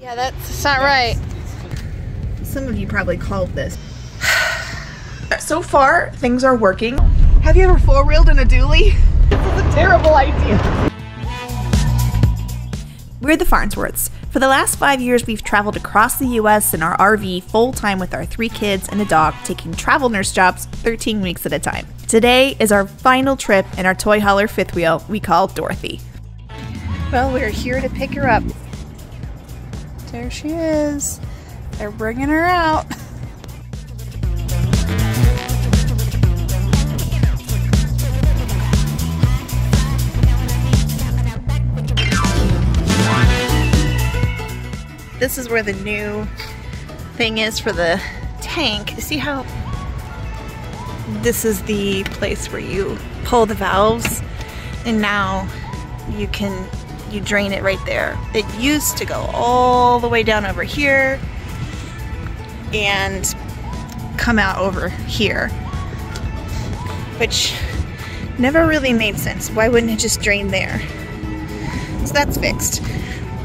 Yeah, that's not right. Some of you probably called this. So far, things are working. Have you ever four-wheeled in a dually? This is a terrible idea. We're the Farnsworths. For the last 5 years, we've traveled across the U.S. in our RV full-time with our 3 kids and a dog, taking travel nurse jobs 13 weeks at a time. Today is our final trip in our toy hauler fifth wheel we call Dorothy. Well, we're here to pick her up. There she is. They're bringing her out. This is where the new thing is for the tank. See how this is the place where you pull the valves, and now you drain it right there. It used to go all the way down over here and come out over here, which never really made sense. Why wouldn't it just drain there? So that's fixed.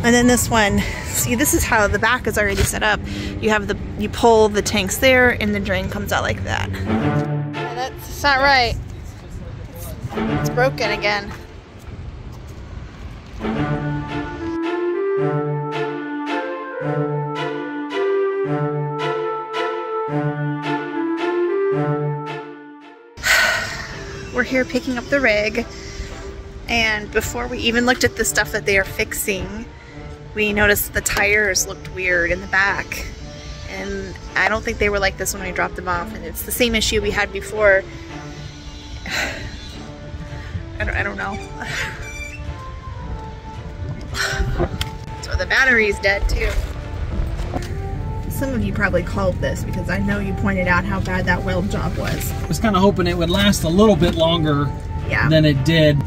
And then this one, see, this is how the back is already set up. You have you pull the tanks there, and the drain comes out like that. Yeah, that's not right. It's broken again. We're here picking up the rig, and before we even looked at the stuff that they are fixing, we noticed the tires looked weird in the back, and I don't think they were like this when we dropped them off, and it's the same issue we had before. I don't know. So the battery's dead too. Some of you probably called this because I know you pointed out how bad that weld job was. I was kind of hoping it would last a little bit longer than it did.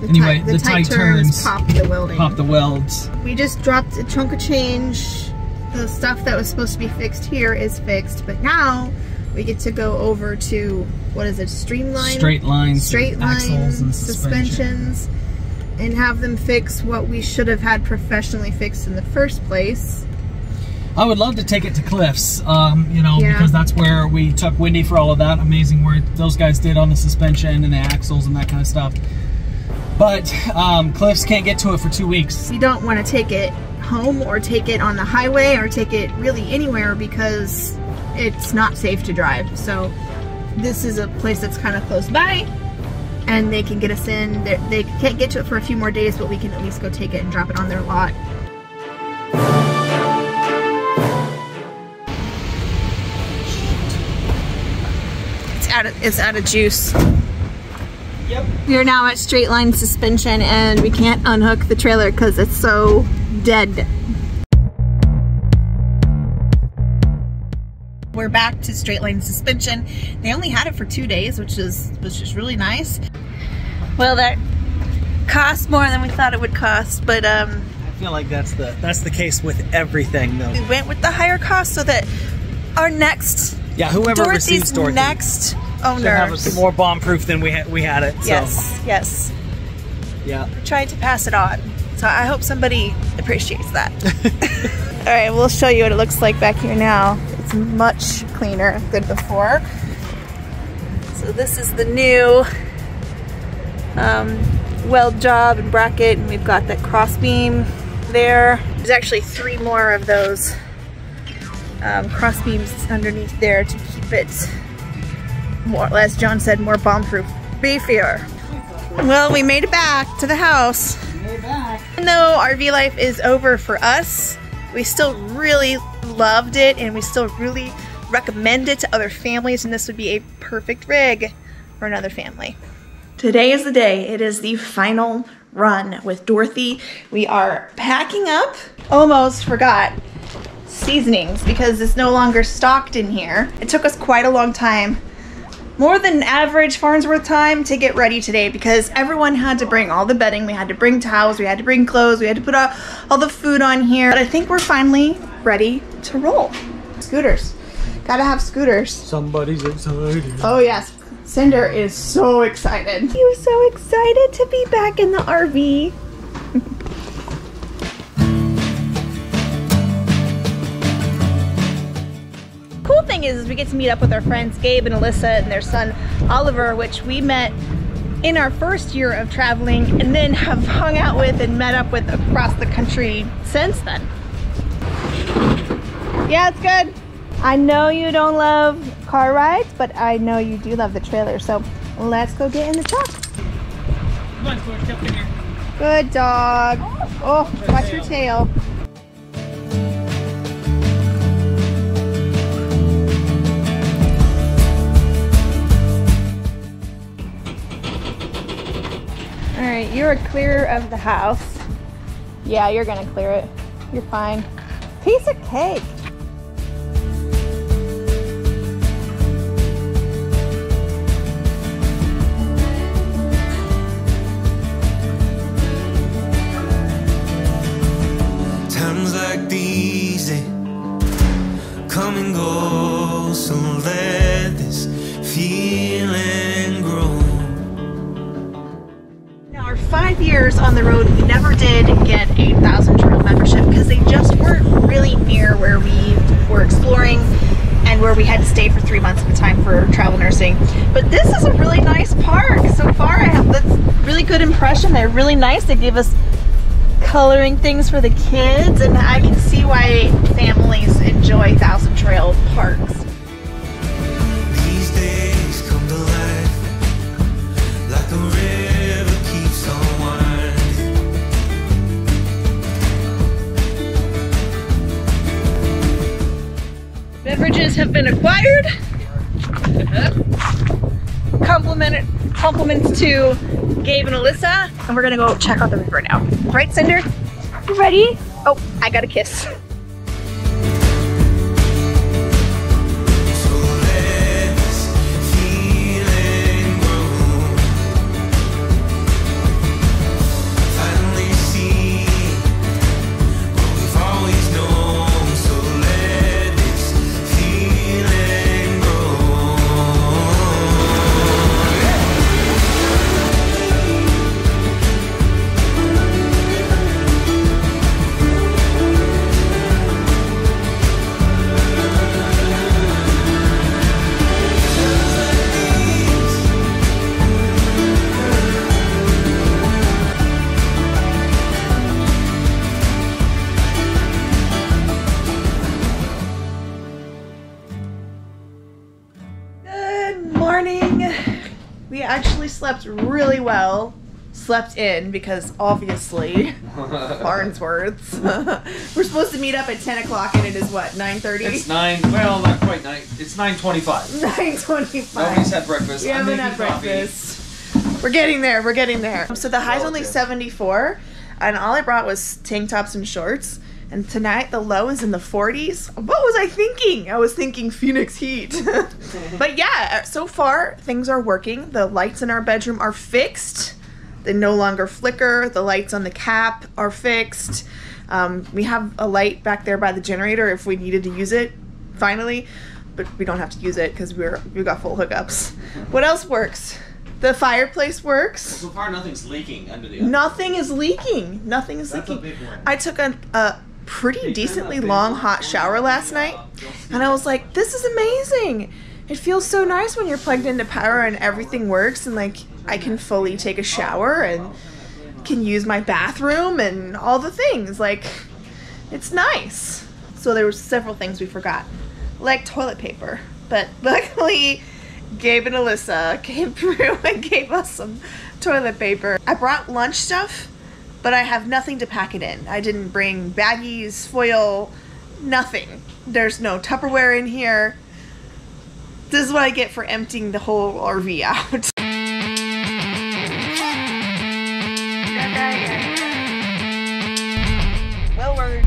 Anyway, the tight turns popped the welding. Popped the welds. We just dropped a chunk of change. The stuff that was supposed to be fixed here is fixed, but now we get to go over to, what is it, Streamline? Straight lines, axles and suspensions, and have them fix what we should have had professionally fixed in the first place. I would love to take it to Cliffs, because that's where we took Wendy for all of that amazing work those guys did on the suspension and the axles and that kind of stuff. But Cliffs can't get to it for 2 weeks. You don't want to take it home or take it on the highway or take it really anywhere because it's not safe to drive. So this is a place that's kind of close by, and they can get us in. They can't get to it for a few more days, but we can at least go take it and drop it on their lot. It's out of juice. Yep. We are now at straight line suspension, and we can't unhook the trailer because it's so dead. We're back to straight line suspension. They only had it for 2 days, which is really nice. Well, that cost more than we thought it would cost, but I feel like that's the case with everything, though. We went with the higher cost so that our next Dorothy's next owner should have more bomb-proof than we had it. So. Yes. Yeah. We're trying to pass it on, so I hope somebody appreciates that. All right, we'll show you what it looks like back here now. It's much cleaner than before. So this is the new weld job and bracket, and we've got that cross beam there. There's actually 3 more of those cross beams underneath there to keep it, more, as John said, more bomb-proof, beefier. Well, we made it back to the house. Even though RV life is over for us, we still really loved it, and we still really recommend it to other families, and this would be a perfect rig for another family. Today is the day. It is the final run with Dorothy. We are packing up. Almost forgot seasonings because it's no longer stocked in here. It took us quite a long time, more than average Farnsworth time, to get ready today because everyone had to bring all the bedding, we had to bring towels, we had to bring clothes, we had to put all the food on here. But I think we're finally ready to roll. Scooters. Gotta have scooters. Somebody's excited. Oh yes, Cinder is so excited. He was so excited to be back in the RV. thing is we get to meet up with our friends Gabe and Alyssa and their son Oliver, which we met in our first year of traveling and then have hung out with and met up with across the country since then. Yeah, it's good. I know you don't love car rides, but I know you do love the trailer, so let's go get in the truck. Come on, George, jump in here. Good dog. Oh, watch your tail. All right, you are clear of the house. Yeah, you're gonna clear it. You're fine. Piece of cake. Times like these, they come and go, so let this feeling grow. 5 years on the road, we never did get a Thousand Trail membership because they just weren't really near where we were exploring and where we had to stay for 3 months at a time for travel nursing. But this is a really nice park. So far, I have this really good impression. They're really nice. They gave us coloring things for the kids, and I can see why families enjoy Thousand Trail parks. Beverages have been acquired. Compliments to Gabe and Alyssa. And we're gonna go check out the river now. Right, Cinder? You ready? Oh, I got a kiss. Slept really well, slept in because obviously Farnsworth's. We're supposed to meet up at 10 o'clock and it is what, 9:30? It's 9, well not quite 9, it's 9:25. 9:25. Nobody's had breakfast. We haven't had breakfast. Coffee. We're getting there, we're getting there. So the high's only 74 and all I brought was tank tops and shorts. And tonight the low is in the 40s. What was I thinking? I was thinking Phoenix heat. But yeah, so far things are working. The lights in our bedroom are fixed. They no longer flicker. The lights on the cap are fixed. We have a light back there by the generator if we needed to use it, finally. But we don't have to use it because we got full hookups. What else works? The fireplace works. So far nothing's leaking under the oven. Nothing is leaking. Nothing is leaking. That's a big one. I took a pretty decently long hot shower last night and I was like, this is amazing. It feels so nice when you're plugged into power and everything works and like I can fully take a shower and can use my bathroom and all the things, like it's nice. So there were several things we forgot, like toilet paper, but luckily Gabe and Alyssa came through and gave us some toilet paper. I brought lunch stuff, but I have nothing to pack it in. I didn't bring baggies, foil, nothing. There's no Tupperware in here. This is what I get for emptying the whole RV out. Well, we're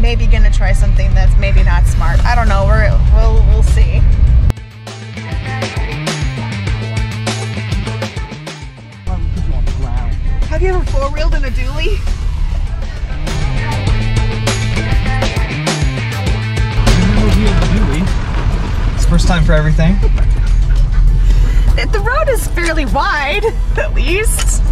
maybe gonna try something that's maybe not smart. I don't know, we'll see. Have you ever four-wheeled in a dually? It's the first time for everything. The road is fairly wide, at least.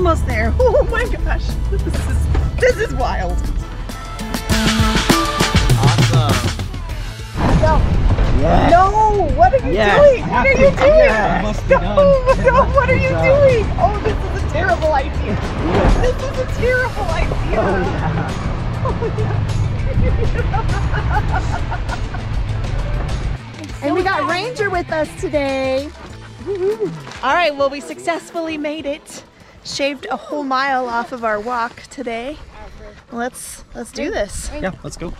almost there. Oh my gosh, this is wild. Awesome. Yes. No, what are you doing? What are you doing? No, what are you doing? Oh, this is a terrible idea. This is a terrible idea. Oh, yeah. Oh, yeah. So and we got Ranger with us today. All right, well, we successfully made it. Shaved a whole mile off of our walk today. Let's do this. Yeah, let's go.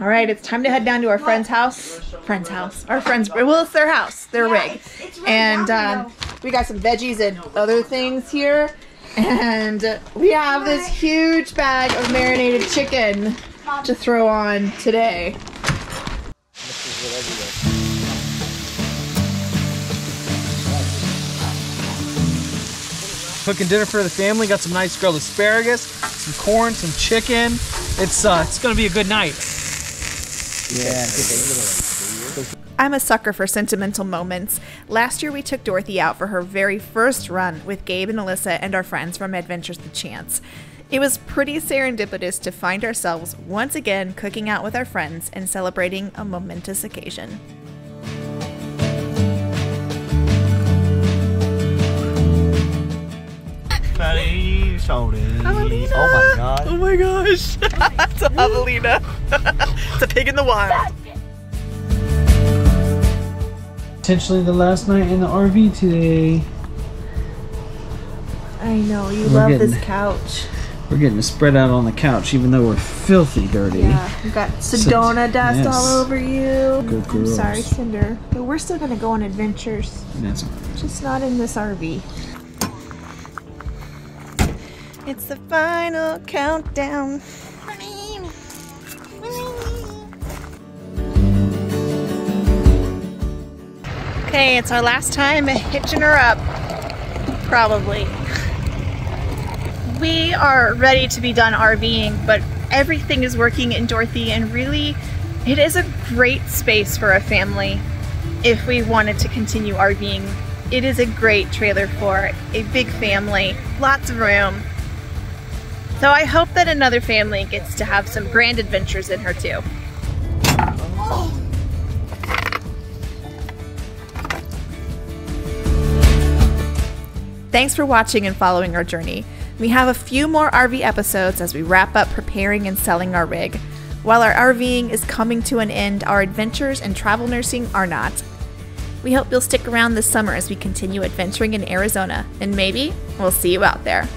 All right, it's time to head down to our friend's house. Well, it's their house, their rig. It's really we got some veggies and other things here. And we have this huge bag of marinated chicken to throw on today. Cooking dinner for the family. Got some nice grilled asparagus, some corn, some chicken. It's gonna be a good night. Yeah. I'm a sucker for sentimental moments. Last year we took Dorothy out for her very first run with Gabe and Alyssa and our friends from Adventures of the Chance. It was pretty serendipitous to find ourselves once again cooking out with our friends and celebrating a momentous occasion. Javelina. Oh my god. Oh my gosh. It's a javelina. It's a pig in the wild. Potentially the last night in the RV today. I know, you love this couch. We're getting to spread out on the couch even though we're filthy dirty. Yeah, you got Sedona dust all over you. Good girls. I'm sorry, Cinder. But we're still going to go on adventures. That's just not in this RV. It's the final countdown. Okay, it's our last time hitching her up, probably. We are ready to be done RVing, but everything is working in Dorothy, and really, it is a great space for a family if we wanted to continue RVing. It is a great trailer for a big family, lots of room. So I hope that another family gets to have some grand adventures in her too. Thanks for watching and following our journey. We have a few more RV episodes as we wrap up preparing and selling our rig. While our RVing is coming to an end, our adventures and travel nursing are not. We hope you'll stick around this summer as we continue adventuring in Arizona, and maybe we'll see you out there.